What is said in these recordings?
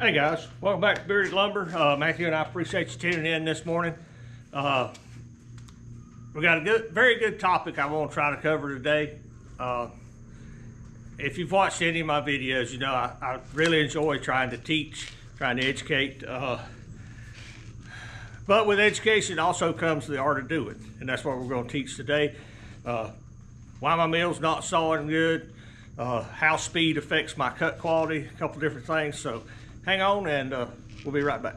Hey guys, welcome back to Bearded Lumber. Matthew and I appreciate you tuning in this morning. We got a very good topic I want to try to cover today. If you've watched any of my videos, you know I really enjoy trying to teach, trying to educate. But with education also comes the art of doing, and that's what we're going to teach today. Why my mill's not sawing good, how speed affects my cut quality, a couple different things. So hang on, and we'll be right back.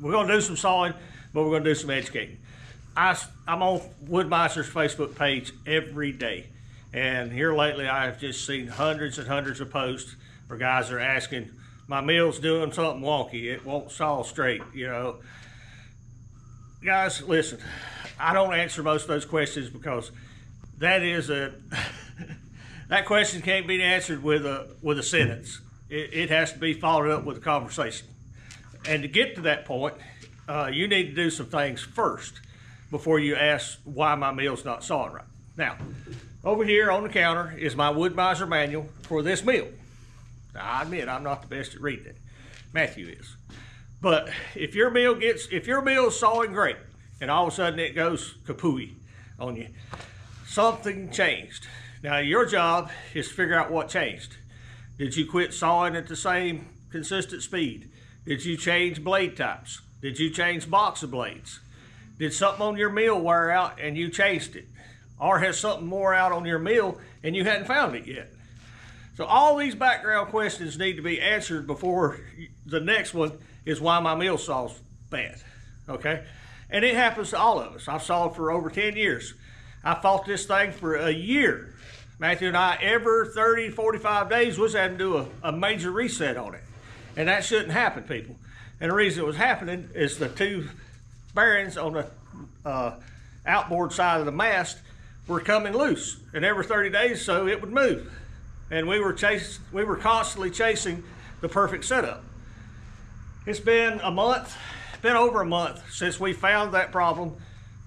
We're going to do some sawing, but we're going to do some educating. I'm on Wood-Mizer's Facebook page every day, and here lately I have just seen hundreds and hundreds of posts where guys are asking, my mill's doing something wonky, it won't saw straight, you know. Guys, listen, I don't answer most of those questions because that is a that question can't be answered with a sentence. It has to be followed up with a conversation. And to get to that point, you need to do some things first before you ask why my mill's not sawing right. Now, over here on the counter is my Wood-Mizer manual for this mill. Now, I admit I'm not the best at reading it. Matthew is. But if your mill's sawing great and all of a sudden it goes kapooey on you, something changed. Now, your job is to figure out what changed. Did you quit sawing at the same consistent speed? Did you change blade types? Did you change box of blades? Did something on your mill wear out and you changed it? Or has something more out on your mill and you hadn't found it yet? So all these background questions need to be answered before the next one is why my mill saw's bad, okay? And it happens to all of us. I've sawed for over 10 years. I fought this thing for a year. Matthew and I, every 30, 45 days, was having to do a major reset on it. And that shouldn't happen, people. And the reason it was happening is the two bearings on the outboard side of the mast were coming loose. And every 30 days, so it would move. And we were constantly chasing the perfect setup. It's been a month, been over a month since we found that problem,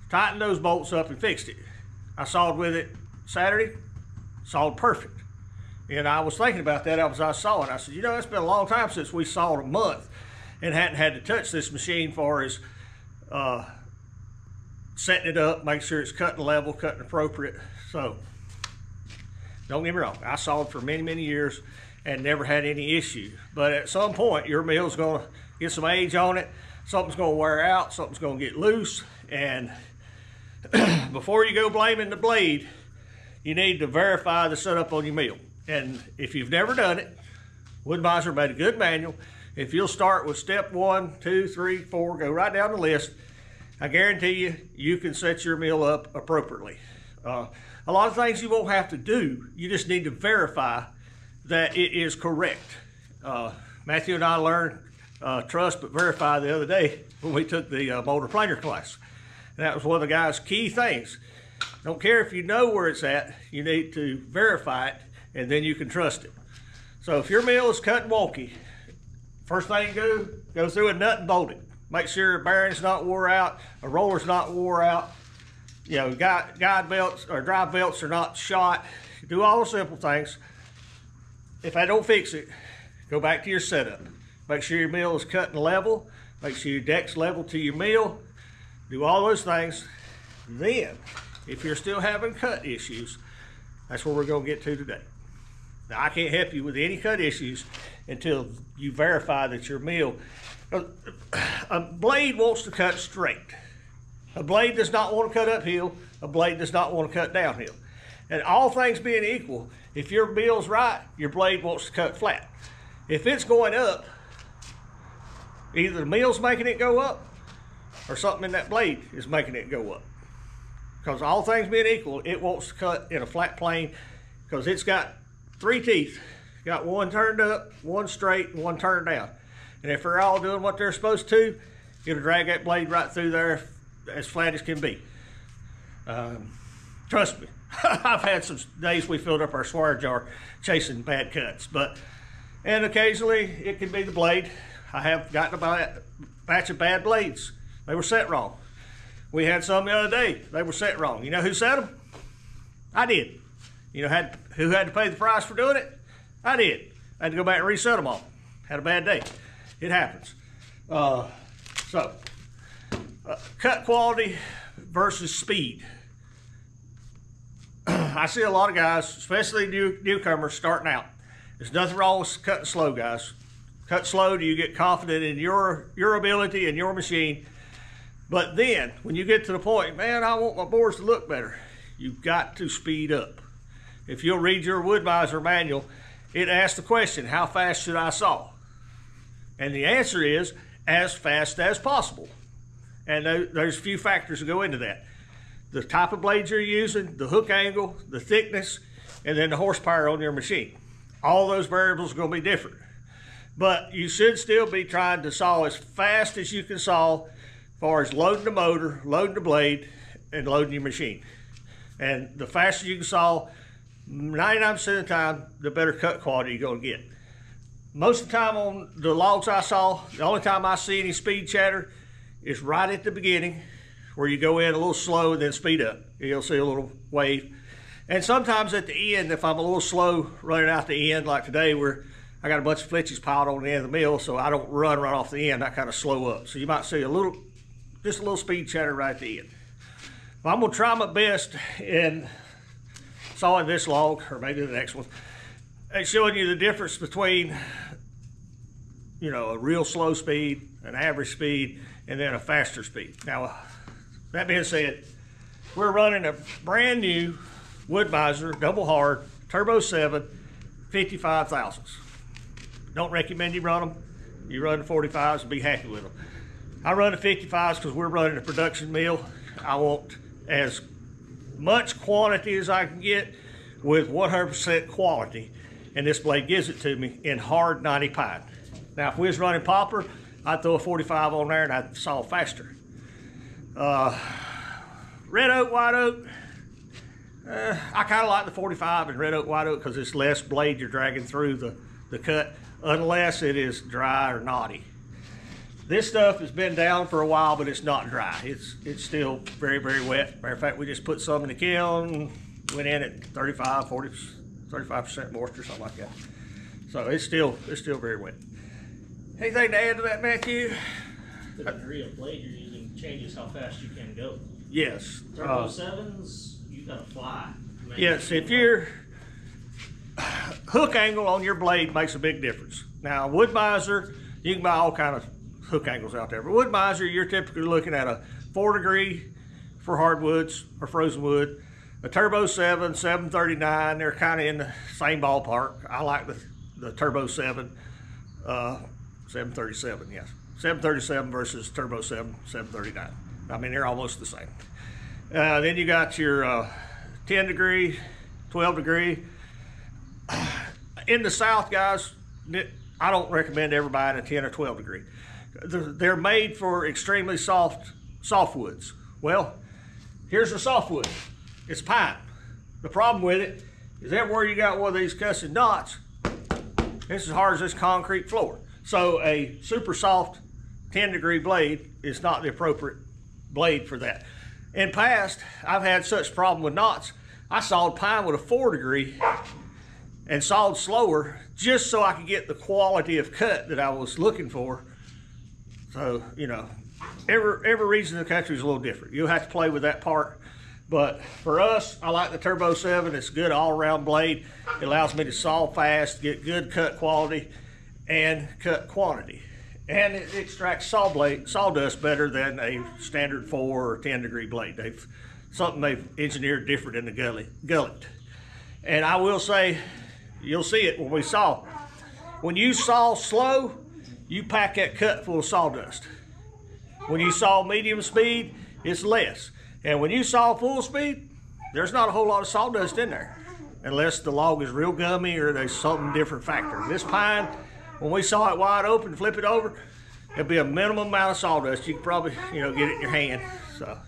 tightened those bolts up and fixed it. I sawed with it Saturday. Sawed perfect. And I was thinking about that as I saw it. I said, you know, it's been a long time since we sawed a month and hadn't had to touch this machine far as setting it up, making sure it's cutting level, cutting appropriate. So don't get me wrong, I sawed for many, many years and never had any issue. But at some point, your mill's gonna get some age on it, something's gonna wear out, something's gonna get loose. And before you go blaming the blade, you need to verify the setup on your mill. And if you've never done it, Wood-Mizer made a good manual. If you'll start with step 1, 2, 3, 4, go right down the list, I guarantee you, you can set your mill up appropriately. A lot of things you won't have to do, you just need to verify that it is correct. Matthew and I learned trust but verify the other day when we took the Boulder Planer class. And that was one of the guy's key things. Don't care if you know where it's at, you need to verify it, and then you can trust it. So if your mill is cut and wonky, first thing you do, go through a nut and bolt it. Make sure a bearing's not wore out, a roller's not wore out, you know, guide belts or drive belts are not shot. Do all the simple things. If I don't fix it, go back to your setup. Make sure your mill is cut and level. Make sure your deck's level to your mill. Do all those things. Then, if you're still having cut issues, that's where we're going to get to today. Now, I can't help you with any cut issues until you verify that your mill... A blade wants to cut straight. A blade does not want to cut uphill. A blade does not want to cut downhill. And all things being equal, if your mill's right, your blade wants to cut flat. If it's going up, either the mill's making it go up or something in that blade is making it go up. Because all things being equal, it wants to cut in a flat plane because it's got three teeth. It's got one turned up, one straight, and one turned down. And if they're all doing what they're supposed to, it'll drag that blade right through there as flat as can be. Trust me, I've had some days we filled up our swear jar chasing bad cuts, and occasionally it can be the blade. I have gotten about a batch of bad blades. They were set wrong. We had some the other day. They were set wrong. You know who set them? I did. You know who had to pay the price for doing it? I did. I had to go back and reset them all. Had a bad day. It happens. Cut quality versus speed. I see a lot of guys, especially newcomers, starting out. There's nothing wrong with cutting slow, guys. Cut slow till you get confident in your ability and your machine. But then, when you get to the point, man, I want my boards to look better, you've got to speed up. If you'll read your Wood-Mizer manual, it asks the question, how fast should I saw? And the answer is, as fast as possible. And there's a few factors that go into that. The type of blades you're using, the hook angle, the thickness, and then the horsepower on your machine. All those variables are going to be different. But you should still be trying to saw as fast as you can saw, as far as loading the motor, loading the blade, and loading your machine. And the faster you can saw, 99% of the time, the better cut quality you're going to get. Most of the time on the logs I saw, the only time I see any speed chatter is right at the beginning, where you go in a little slow and then speed up. You'll see a little wave. And sometimes at the end, if I'm a little slow running out the end, like today where I got a bunch of flitches piled on the end of the mill, so I don't run right off the end, I kind of slow up. So you might see a little, just a little speed chatter right at the end. Well, I'm gonna try my best in sawing this log, or maybe the next one, and showing you the difference between, you know, a real slow speed, an average speed, and then a faster speed. Now, that being said, we're running a brand new Wood-Mizer Double Hard Turbo 7 55,000s. Don't recommend you run them. You run the 45s and be happy with them. I run the 55s because we're running a production mill. I want as much quantity as I can get with 100% quality, and this blade gives it to me in hard 90 pine. Now, if we was running poplar, I'd throw a 45 on there and I'd saw faster. Red oak, white oak, I kind of like the 45 and red oak, white oak because it's less blade you're dragging through the cut, unless it is dry or knotty. This stuff has been down for a while, but it's not dry. It's still very, very wet. Matter of fact, we just put some in the kiln, went in at 35% moisture, something like that. So it's still very wet. Anything to add to that, Matthew? The degree of blade you're using changes how fast you can go. Yes. Turbo 7s, you gotta fly. Yes, if your hook angle on your blade makes a big difference. Now, Wood-Mizer, you can buy all kind of hook angles out there, but Wood-Mizer, you're typically looking at a 4 degree for hardwoods or frozen wood, a Turbo 7, 739, they're kind of in the same ballpark. I like the Turbo 7, 737, yes. 737 versus Turbo 7, 739. I mean, they're almost the same. Then you got your 10 degree, 12 degree. In the South, guys, I don't recommend ever buying a 10 or 12 degree. They're made for extremely soft woods. Well, here's a softwood. It's pine. The problem with it is everywhere you got one of these cussing knots, it's as hard as this concrete floor. So a super soft 10 degree blade is not the appropriate blade for that. In the past, I've had such problem with knots. I sawed pine with a 4 degree and sawed slower just so I could get the quality of cut that I was looking for. So, you know, every region of the country is a little different. You'll have to play with that part. But for us, I like the Turbo 7. It's a good all-around blade. It allows me to saw fast, get good cut quality, and cut quantity. And it extracts sawdust better than a standard 4 or 10 degree blade. They've engineered different in the gullet. And I will say, you'll see it when we saw. When you saw slow, you pack that cut full of sawdust. When you saw medium speed, it's less. And when you saw full speed, there's not a whole lot of sawdust in there, unless the log is real gummy or there's something different factor. This pine, when we saw it wide open, flip it over, it'll be a minimum amount of sawdust. You could probably, you know, get it in your hand. So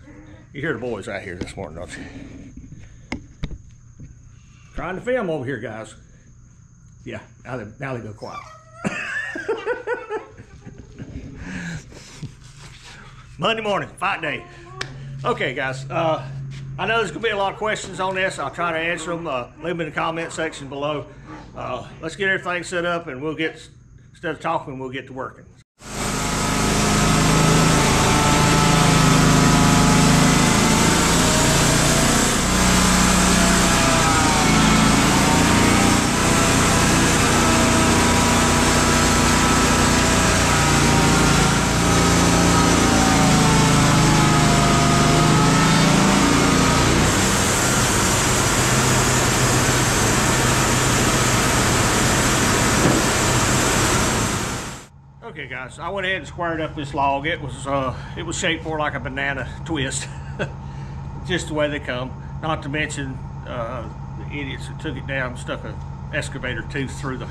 you hear the boys out here this morning, don't you? Trying to film over here, guys. Yeah, now they go quiet. Monday morning, fight day. Okay, guys. I know there's going to be a lot of questions on this. I'll try to answer them. Leave them in the comment section below. Let's get everything set up, and we'll get, instead of talking, we'll get to working. So I went ahead and squared up this log. It was shaped more like a banana twist, just the way they come. Not to mention the idiots that took it down stuck an excavator tooth through the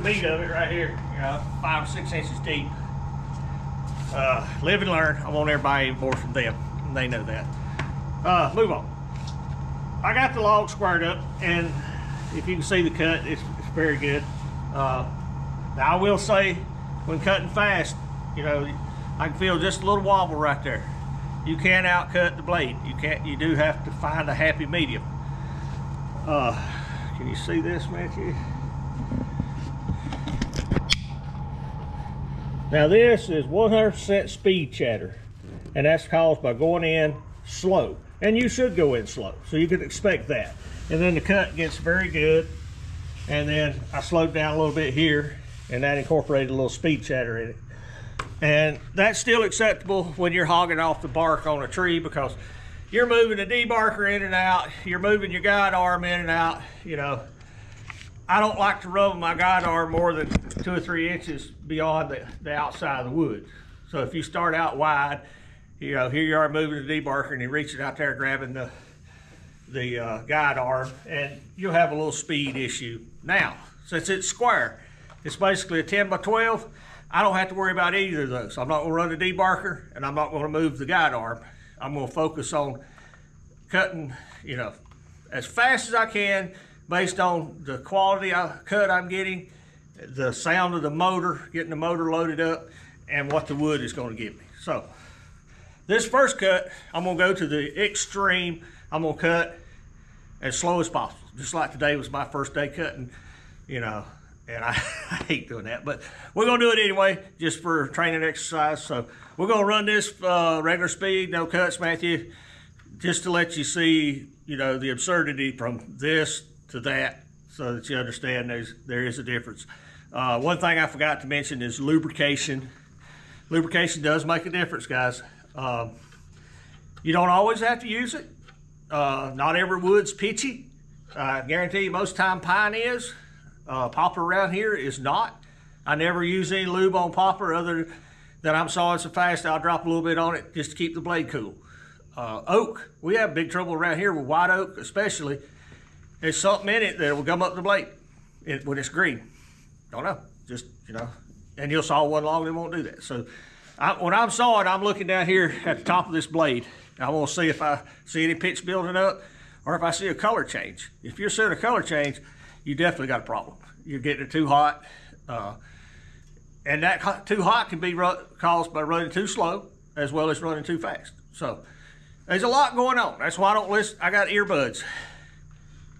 meat of it right here, you know, 5 or 6 inches deep. Live and learn. I want everybody more from them, and they know that. Move on. I got the log squared up, and if you can see the cut, it's very good. Now I will say, when cutting fast, you know, I can feel just a little wobble right there. You can't outcut the blade. You do have to find a happy medium. Can you see this, Matthew? Now this is 100% speed chatter, and that's caused by going in slow. And you should go in slow, so you could expect that. And then the cut gets very good. And then I slowed down a little bit here, and that incorporated a little speed chatter in it. And that's still acceptable when you're hogging off the bark on a tree, because you're moving a debarker in and out, you're moving your guide arm in and out, you know. I don't like to rub my guide arm more than 2 or 3 inches beyond the outside of the wood. So if you start out wide, you know, here you are moving the debarker and you reach it out there grabbing the guide arm, and you'll have a little speed issue. Now, since it's square, it's basically a 10 by 12. I don't have to worry about either of those. I'm not gonna run the debarker, and I'm not gonna move the guide arm. I'm gonna focus on cutting, you know, as fast as I can based on the quality cut I'm getting, the sound of the motor, getting the motor loaded up, and what the wood is gonna give me. So this first cut, I'm gonna go to the extreme. I'm gonna cut as slow as possible. Just like today was my first day cutting, you know, and I hate doing that, but we're gonna do it anyway, just for training exercise. So we're gonna run this regular speed, no cuts, Matthew, just to let you see, you know, the absurdity from this to that, so that you understand there is a difference. One thing I forgot to mention is lubrication. Lubrication does make a difference, guys. You don't always have to use it. Not every wood's pitchy. I guarantee you most time pine is. Poplar around here is not. I never use any lube on poplar other than I'm sawing so fast I'll drop a little bit on it just to keep the blade cool. Oak, we have big trouble around here with white oak especially. There's something in it that will gum up the blade when it's green. Don't know, just, you know. And you'll saw one log that won't do that. So when I'm sawing, I'm looking down here at the top of this blade. I want to see if I see any pitch building up or if I see a color change. If you're seeing a color change, you definitely got a problem. You're getting it too hot. And that too hot can be caused by running too slow as well as running too fast. So there's a lot going on. That's why I don't listen. I got earbuds.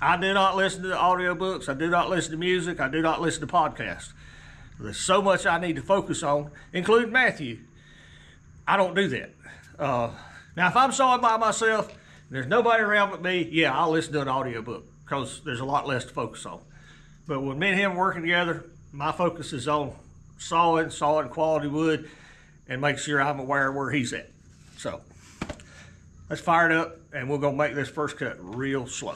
I do not listen to the audiobooks. I do not listen to music. I do not listen to podcasts. There's so much I need to focus on, including Matthew. I don't do that. Now, if I'm sawing by myself, and there's nobody around but me, yeah, I'll listen to an audiobook, because there's a lot less to focus on. But with me and him working together, my focus is on sawing quality wood, and make sure I'm aware of where he's at. So let's fire it up, and we're gonna make this first cut real slow.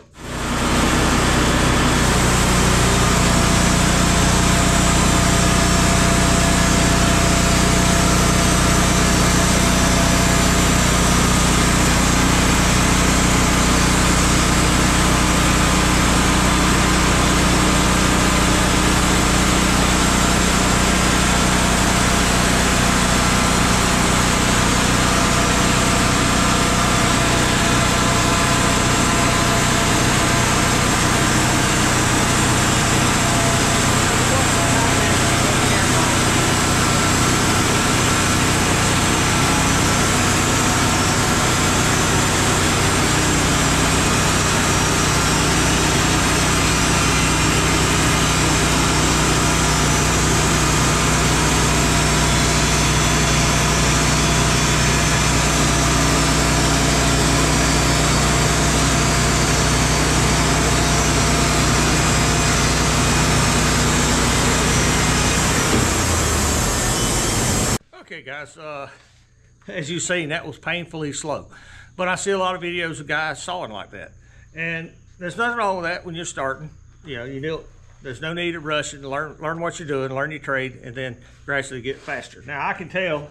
as you've seen, that was painfully slow. But I see a lot of videos of guys sawing like that. And there's nothing wrong with that when you're starting. You know, you do, there's no need to rush and learn what you're doing, learn your trade, and then gradually get faster. Now, I can tell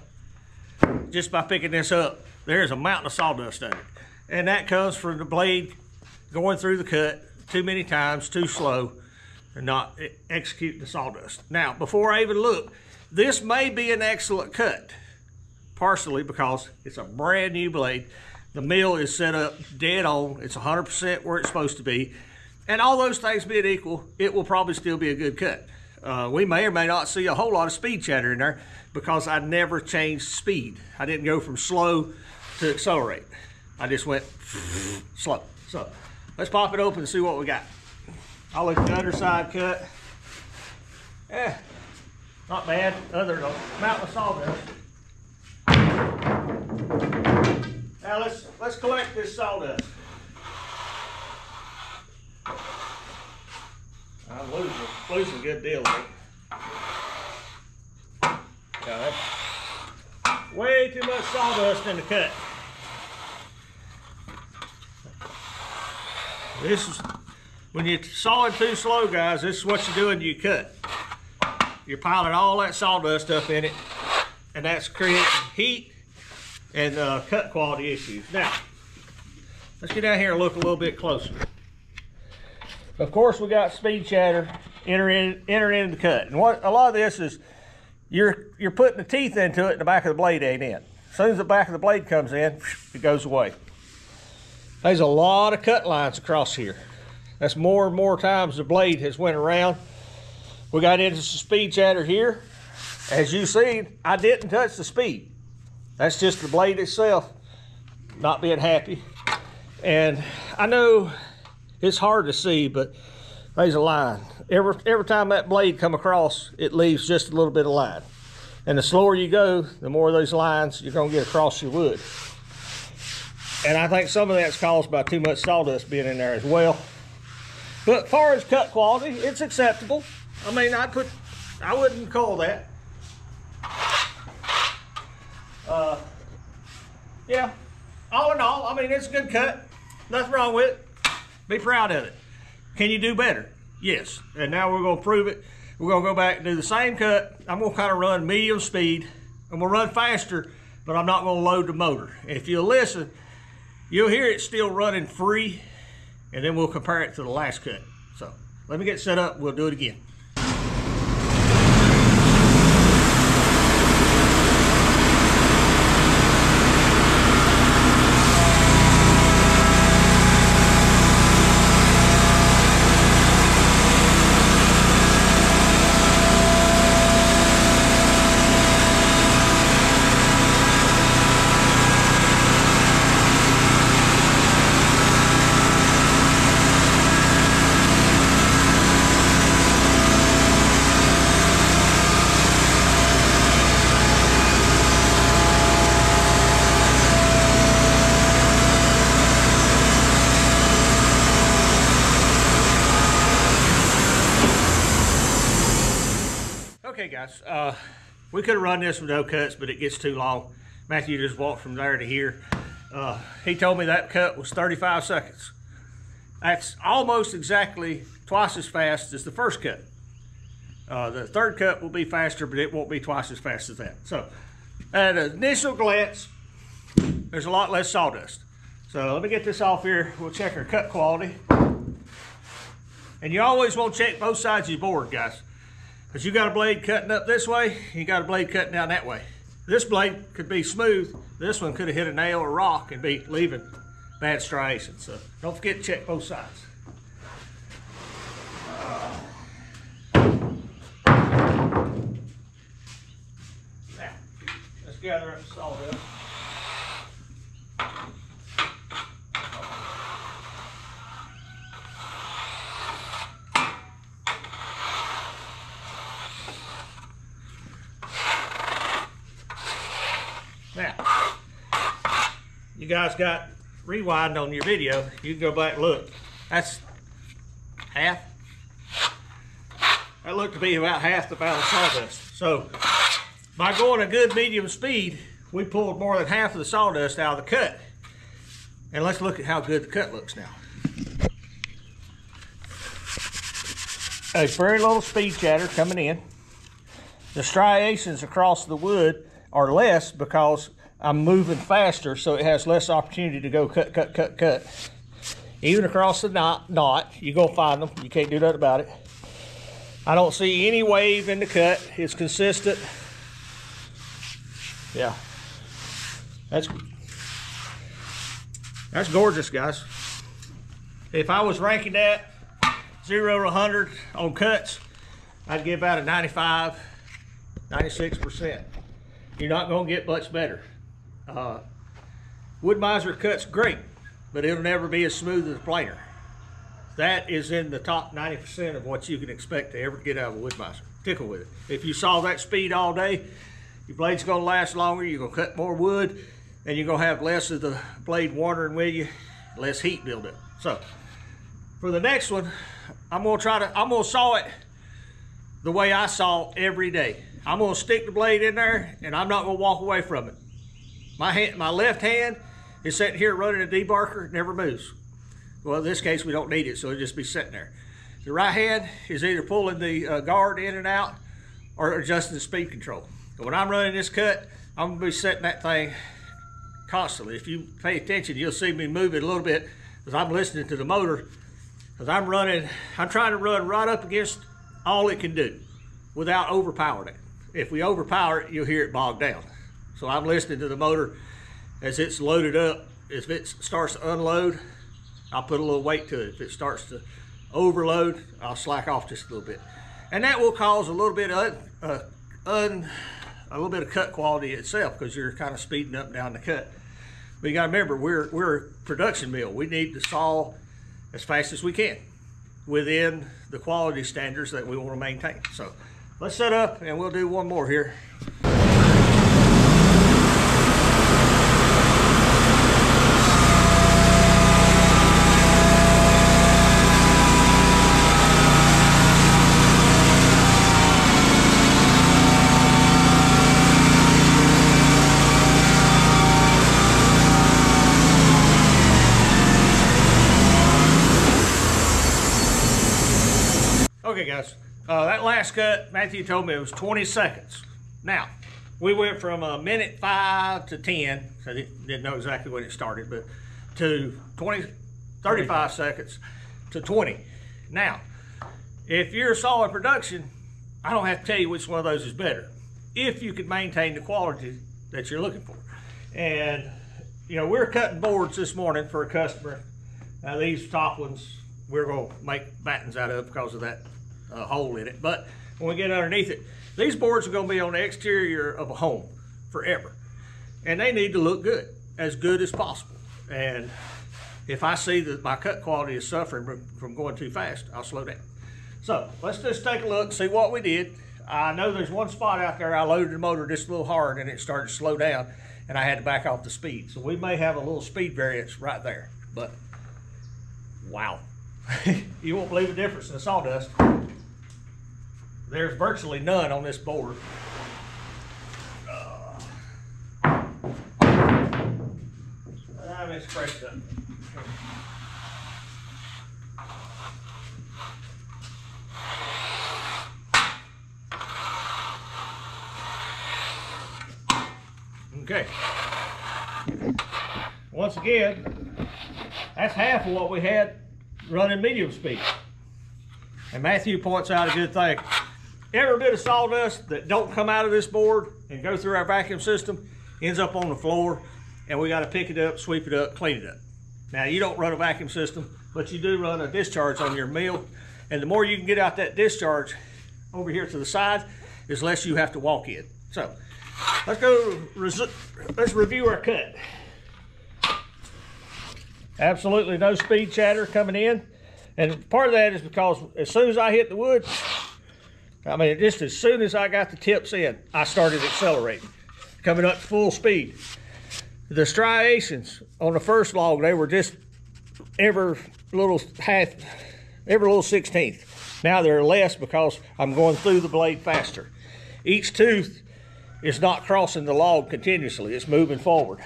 just by picking this up, there's a mountain of sawdust on it. And that comes from the blade going through the cut too many times, too slow, and not executing the sawdust. Now, before I even look, this may be an excellent cut, partially because it's a brand new blade. The mill is set up dead on. It's 100% where it's supposed to be. And all those things being equal, it will probably still be a good cut. We may or may not see a whole lot of speed chatter in there because I never changed speed. I didn't go from slow to accelerate. I just went slow. So let's pop it open and see what we got. I'll look at the underside cut. Eh, not bad, other than a mountain of sawdust. Now let's collect this sawdust. I'm losing a good deal of it. Okay. Way too much sawdust in the cut. This is, when you're sawing too slow, guys, this is what you do when you cut. You're piling all that sawdust up in it, and that's creating heat and cut quality issues. Now, let's get down here and look a little bit closer. Of course, we got speed chatter entering the cut. And what a lot of this is, you're putting the teeth into it and the back of the blade ain't in. As soon as the back of the blade comes in, it goes away. There's a lot of cut lines across here. That's more and more times the blade has went around. We got into some speed chatter here. As you see, I didn't touch the speed. That's just the blade itself not being happy. And I know it's hard to see, but there's a line. Every time that blade come across, it leaves just a little bit of line. And the slower you go, the more of those lines you're gonna get across your wood. And I think some of that's caused by too much sawdust being in there as well. But as far as cut quality, it's acceptable. I mean, I wouldn't call that. Yeah, all in all, I mean, it's a good cut. Nothing wrong with it. Be proud of it. Can you do better? Yes. And now we're gonna prove it. We're gonna go back and do the same cut. I'm gonna kind of run medium speed. I'm gonna run faster, but I'm not gonna load the motor. And if you'll listen, you'll hear it still running free, and then we'll compare it to the last cut. So let me get set up, we'll do it again. Guys, we could have run this with no cuts, but it gets too long. Matthew just walked from there to here. He told me that cut was 35 seconds. That's almost exactly twice as fast as the first cut. The third cut will be faster, but it won't be twice as fast as that. So at an initial glance, there's a lot less sawdust. So let me get this off here. We'll check our cut quality. And you always want to check both sides of your board, guys. Because you got a blade cutting up this way, you got a blade cutting down that way. This blade could be smooth. This one could have hit a nail or rock and be leaving bad striations. So don't forget to check both sides. Now, let's gather up the sawdust. Guys got rewind on your video, you can go back and look. That's half. That looked to be about half the amount of sawdust. So by going a good medium speed, we pulled more than half of the sawdust out of the cut. And let's look at how good the cut looks now. A very little speed chatter coming in. The striations across the wood are less because I'm moving faster, so it has less opportunity to go cut, cut, cut, cut. Even across the knot, you're going to find them. You can't do nothing about it. I don't see any wave in the cut. It's consistent. Yeah. That's gorgeous, guys. If I was ranking that 0 to 100 on cuts, I'd give out a 95, 96%. You're not going to get much better. Wood-Mizer cuts great, but it'll never be as smooth as a planer. That is in the top 90% of what you can expect to ever get out of a Wood-Mizer. Tickle with it. If you saw that speed all day, your blade's going to last longer, you're going to cut more wood, and you're going to have less of the blade wandering with you, less heat buildup. So, for the next one, I'm going to saw it the way I saw every day. I'm going to stick the blade in there, and I'm not going to walk away from it. My left hand is sitting here running a debarker. It never moves. Well, in this case, we don't need it, so it'll just be sitting there. The right hand is either pulling the guard in and out or adjusting the speed control. And when I'm running this cut, I'm going to be setting that thing constantly. If you pay attention, you'll see me move it a little bit because I'm listening to the motor, because I'm trying to run right up against all it can do without overpowering it. If we overpower it, you'll hear it bogged down. So I'm listening to the motor as it's loaded up. If it starts to unload, I'll put a little weight to it. If it starts to overload, I'll slack off just a little bit. And that will cause a little bit of cut quality itself, because you're kind of speeding up and down the cut. But you got to remember, we're a production mill. We need to saw as fast as we can within the quality standards that we want to maintain. So let's set up and we'll do one more here. Okay, guys, that last cut, Matthew told me it was 20 seconds. Now, we went from a minute 5 to 10, so I didn't know exactly when it started, but to 35 seconds to 20. Now, if you're sawing production, I don't have to tell you which one of those is better, if you could maintain the quality that you're looking for. And, you know, we're cutting boards this morning for a customer. Now, these top ones, we're going to make battens out of because of that hole in it. But when we get underneath it, these boards are going to be on the exterior of a home forever, and they need to look good as possible. And if I see that my cut quality is suffering from going too fast, I'll slow down. So let's just take a look, see what we did. I know there's one spot out there I loaded the motor just a little hard and it started to slow down and I had to back off the speed, so we may have a little speed variance right there. But wow, you won't believe the difference in the sawdust. There's virtually none on this board. It's pressed up. Okay. Once again, that's half of what we had running medium speed. And Matthew points out a good thing. Every bit of sawdust that don't come out of this board and go through our vacuum system ends up on the floor, and we got to pick it up, sweep it up, clean it up. Now, you don't run a vacuum system, but you do run a discharge on your mill, and the more you can get out that discharge over here to the side is less you have to walk in. So let's review our cut. Absolutely no speed chatter coming in, and part of that is because as soon as I hit the wood, I mean, just as soon as I got the tips in, I started accelerating, coming up to full speed. The striations on the first log, they were just every little 16th. Now they're less because I'm going through the blade faster. Each tooth It's not crossing the log continuously. It's moving forward.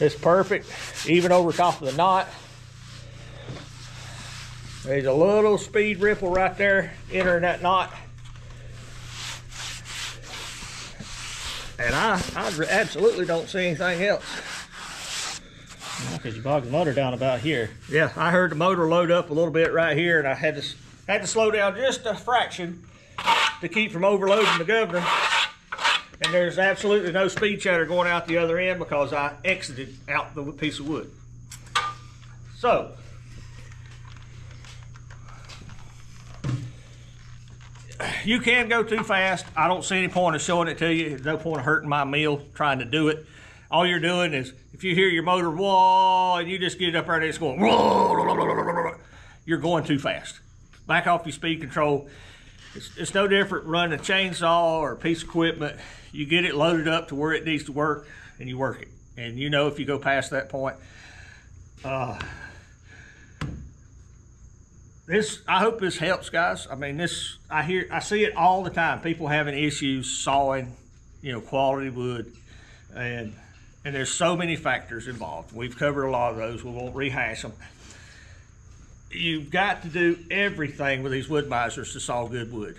It's perfect, even over top of the knot. There's a little speed ripple right there entering that knot. And I absolutely don't see anything else. Because you bogged the motor down about here. Yeah, I heard the motor load up a little bit right here, and I had to slow down just a fraction to keep from overloading the governor. And there's absolutely no speed chatter going out the other end because I exited out the piece of wood. So, you can go too fast. I don't see any point of showing it to you. There's no point of hurting my meal trying to do it. All you're doing is, if you hear your motor whoa, and you just get it up there and it's going whoa, you're going too fast. Back off your speed control. It's no different running a chainsaw or a piece of equipment. You get it loaded up to where it needs to work, and you work it. And you know if you go past that point. I hope this helps, guys. I mean, I see it all the time. People having issues sawing, quality wood, and there's so many factors involved. We've covered a lot of those. We won't rehash them. You've got to do everything with these Wood-Mizers to saw good wood.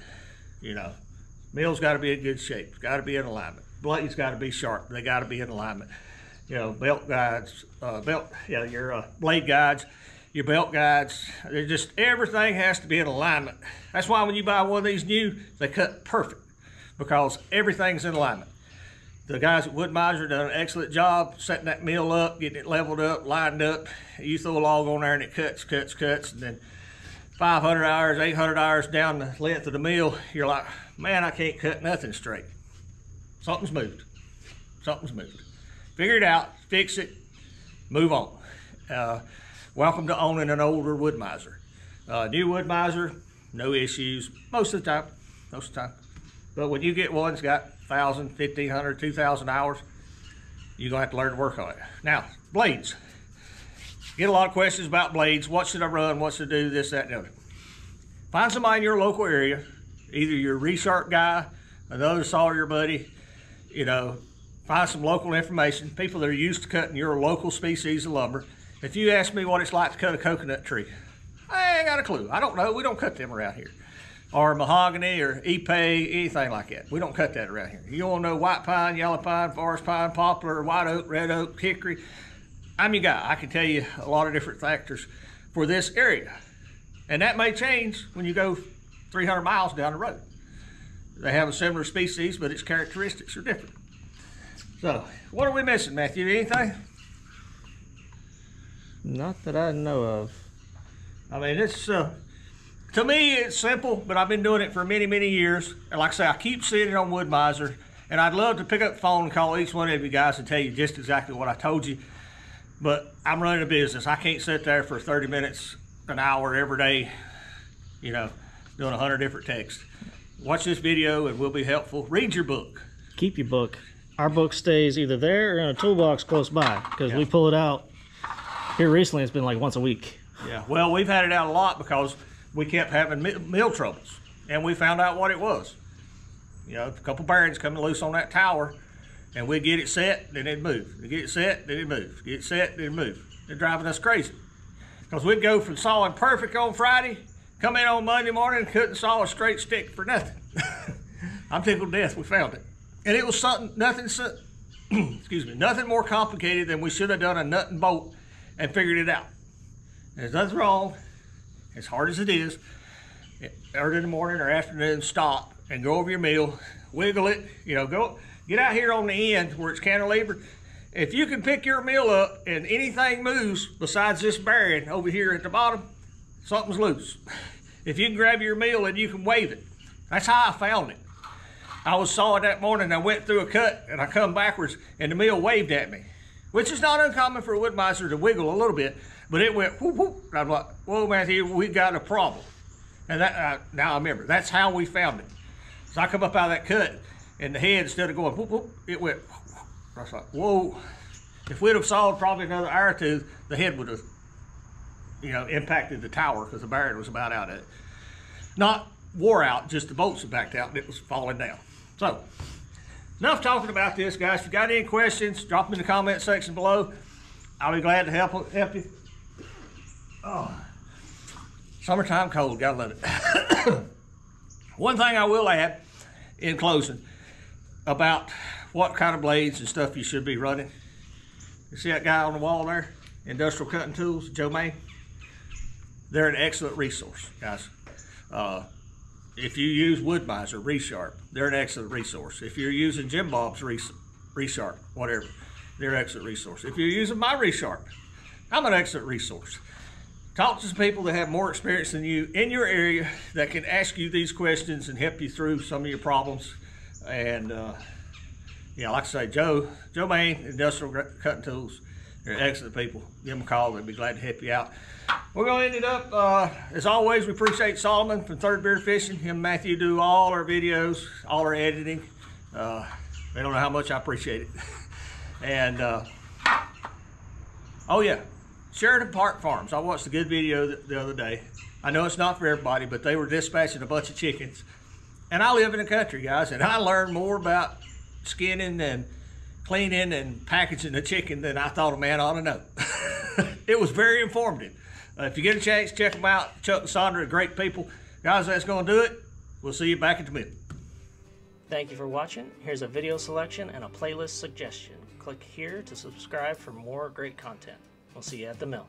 Mill's got to be in good shape. It's got to be in alignment. Blade's got to be sharp. They got to be in alignment. Belt guides, blade guides, your belt guides. They're just, everything has to be in alignment. That's why when you buy one of these new, they cut perfect because everything's in alignment. The guys at Wood-Mizer done an excellent job setting that mill up, getting it leveled up, lined up. You throw a log on there and it cuts, and then 500 hours, 800 hours down the length of the mill, you're like, man, I can't cut nothing straight. Something's moved. Something's moved. Figure it out, fix it, move on. Welcome to owning an older Wood-Mizer. New Wood-Mizer, no issues most of the time. But when you get one that's got 1,000, 1,500, 2,000 hours, you're going to have to learn to work on it. Now, blades. Get a lot of questions about blades. What should I run? What should I do? This, that, and the other. Find somebody in your local area, either your ReSharp guy, another sawyer buddy, find some local information, people that are used to cutting your local species of lumber. If you ask me what it's like to cut a coconut tree, I ain't got a clue. I don't know. We don't cut them around here. Or mahogany or ipe, anything like that. We don't cut that around here. You want to know white pine, yellow pine, forest pine, poplar, white oak, red oak, hickory. I'm your guy. I can tell you a lot of different factors for this area. And that may change when you go 300 miles down the road. They have a similar species, but its characteristics are different. So, what are we missing, Matthew? Anything? Not that I know of. I mean, it's... To me, it's simple, but I've been doing it for many, many years. And like I say, I keep seeing it on Wood-Mizer, and I'd love to pick up the phone and call each one of you guys and tell you just exactly what I told you. But I'm running a business. I can't sit there for 30 minutes, an hour every day, doing 100 different texts. Watch this video, and we'll be helpful. Read your book. Keep your book. Our book stays either there or in a toolbox close by, because we pull it out. Here recently, it's been like once a week. Yeah, well, we've had it out a lot because we kept having mill troubles, and we found out what it was. A couple bearings coming loose on that tower, and we'd get it set, then it'd move. We'd get it set, then it'd move. Get it set, then it'd move. They're driving us crazy. Because we'd go from sawing perfect on Friday, come in on Monday morning, and couldn't saw a straight stick for nothing. I'm tickled to death we found it. And it was nothing more complicated than we should have done a nut and bolt and figured it out. There's nothing wrong. As hard as it is, early in the morning or afternoon, stop and go over your mill, wiggle it, get out here on the end where it's cantilevered. If you can pick your mill up and anything moves besides this bearing over here at the bottom, something's loose. If you can grab your mill and you can wave it. That's how I found it. I was sawing that morning, I went through a cut and I come backwards and the mill waved at me, which is not uncommon for a Wood-Mizer to wiggle a little bit. But it went whoop, whoop. I'm like, whoa, Matthew, we got a problem. And that now I remember, that's how we found it. So I come up out of that cut, and the head, instead of going whoop, whoop, it went whoop, whoop. I was like, whoa. If we'd have sawed probably another hour or two, the head would have, impacted the tower because the bearing was about out of it. Not wore out, just the bolts had backed out, and it was falling down. So Enough talking about this, guys. If you got any questions, drop them in the comment section below. I'll be glad to help you. Oh, summertime cold, gotta love it. One thing I will add in closing about what kind of blades and stuff you should be running. You see that guy on the wall there? Industrial Cutting Tools, Joe Maine. They're an excellent resource, guys. If you use Wood-Mizer, ReSharp, they're an excellent resource. If you're using Jim Bob's ReSharp, whatever, they're an excellent resource. If you're using my ReSharp, I'm an excellent resource. Talk to some people that have more experience than you in your area that can ask you these questions and help you through some of your problems. And yeah, like I say, Joe Maine, Industrial Cutting Tools, they're excellent people. Give them a call. They'd be glad to help you out. We're going to end it up. As always, we appreciate Solomon from Third Beard Fishing. Him and Matthew do all our videos, all our editing. They don't know how much I appreciate it. And, oh yeah, Sheraton Park Farms. I watched a good video the other day. I know it's not for everybody, but they were dispatching a bunch of chickens. And I live in the country, guys, and I learned more about skinning and cleaning and packaging the chicken than I thought a man ought to know. It was very informative. If you get a chance, check them out. Chuck and Sandra are great people. Guys, that's going to do it. We'll see you back at the mill. Thank you for watching. Here's a video selection and a playlist suggestion. Click here to subscribe for more great content. We'll see you at the mill.